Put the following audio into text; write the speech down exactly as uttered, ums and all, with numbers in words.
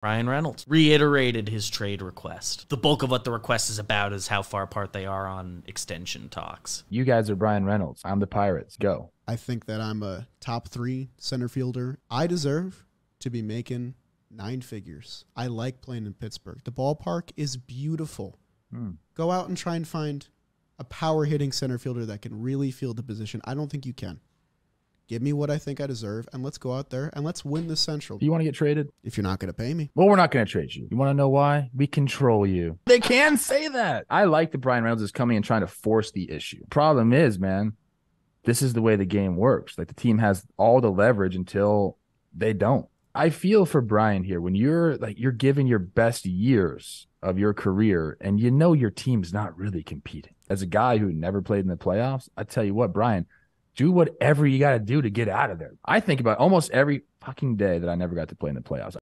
Bryan Reynolds reiterated his trade request. The bulk of what the request is about is how far apart they are on extension talks. You guys are Bryan Reynolds. I'm the Pirates. Go. I think that I'm a top three center fielder. I deserve to be making nine figures. I like playing in Pittsburgh. The ballpark is beautiful. Hmm. Go out and try and find a power-hitting center fielder that can really field the position. I don't think you can. Give me what I think I deserve, and let's go out there, and let's win the Central. You want to get traded? If you're not going to pay me. Well, we're not going to trade you. You want to know why? We control you. They can say that. I like that Bryan Reynolds is coming and trying to force the issue. Problem is, man, this is the way the game works. Like, the team has all the leverage until they don't. I feel for Bryan here. When you're, like, you're giving your best years of your career, and you know your team's not really competing. As a guy who never played in the playoffs, I tell you what, Bryan, do whatever you got to do to get out of there. I think about almost every fucking day that I never got to play in the playoffs.